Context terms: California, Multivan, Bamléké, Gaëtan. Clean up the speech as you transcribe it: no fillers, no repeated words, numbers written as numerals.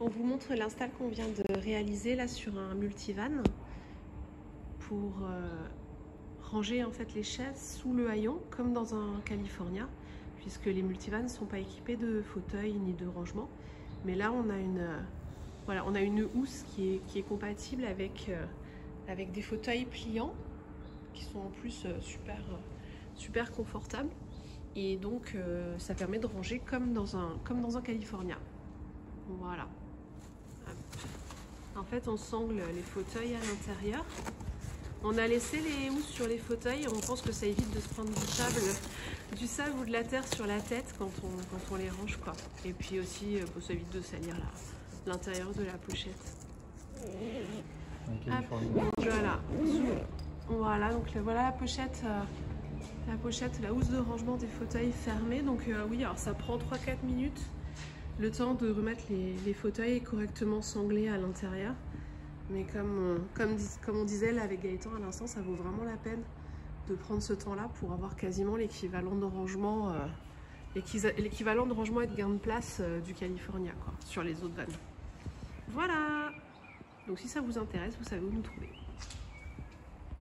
On vous montre l'install qu'on vient de réaliser là sur un multivan pour ranger en fait les chaises sous le haillon comme dans un California, puisque les multivans ne sont pas équipés de fauteuils ni de rangement. Mais là on a une, voilà, on a une housse qui est compatible avec, avec des fauteuils pliants qui sont en plus super confortables, et donc ça permet de ranger comme dans un California. Voilà. En fait on sangle les fauteuils à l'intérieur. On a laissé les housses sur les fauteuils, on pense que ça évite de se prendre du sable ou de la terre sur la tête quand on les range, quoi. Et puis aussi ça évite de salir l'intérieur de la pochette. Okay, voilà. Voilà, donc voilà la housse de rangement des fauteuils fermée. Donc oui, alors ça prend 3-4 minutes, le temps de remettre les fauteuils correctement sanglés à l'intérieur. Mais comme on disait là avec Gaëtan à l'instant, ça vaut vraiment la peine de prendre ce temps-là pour avoir quasiment l'équivalent de rangement et de gain de place du California, quoi, sur les autres vannes. Voilà. Donc si ça vous intéresse, vous savez où nous trouver.